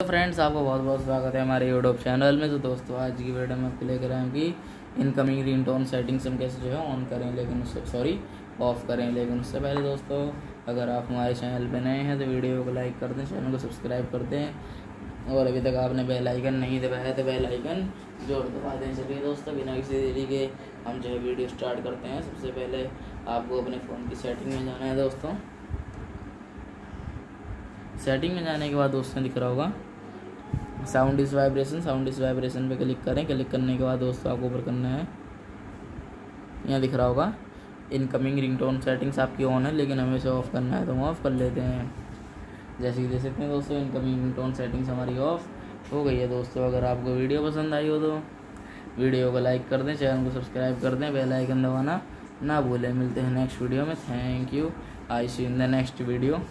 तो फ्रेंड्स आपको बहुत बहुत स्वागत है हमारे यूट्यूब चैनल में। तो दोस्तों आज की वीडियो में आपको लेकर आए कि इनकमिंग रिंगटोन सेटिंग्स हम कैसे जो है ऑन करें, लेकिन उससे ऑफ करें। लेकिन उससे पहले दोस्तों अगर आप हमारे चैनल पर नए हैं तो वीडियो को लाइक कर दें, चैनल को सब्सक्राइब कर दें, और अभी तक आपने बेल आइकन नहीं दबाया तो बेल आइकन जोर दबा दें। चलिए दोस्तों बिना किसी देरी के हम जो है वीडियो स्टार्ट करते हैं। सबसे पहले आपको अपने फ़ोन की सेटिंग में जाना है। दोस्तों सेटिंग में जाने के बाद दोस्तों दिख रहा होगा साउंड इस वाइब्रेशन पे क्लिक करें। क्लिक करने के बाद दोस्तों आपको ऊपर करना है, यहाँ दिख रहा होगा इनकमिंग रिंगटोन सेटिंग्स आपकी ऑन है, लेकिन हमें इसे ऑफ़ करना है तो हम ऑफ़ कर लेते हैं। जैसे कि देख सकते हैं दोस्तों इनकमिंग रिंगटोन सेटिंग्स हमारी ऑफ हो गई है। दोस्तों अगर आपको वीडियो पसंद आई हो तो वीडियो को लाइक कर दें, चैनल को सब्सक्राइब कर दें, बेल आइकन दबाना ना भूलें। मिलते हैं नेक्स्ट वीडियो में। Thank you, I see you in the next video.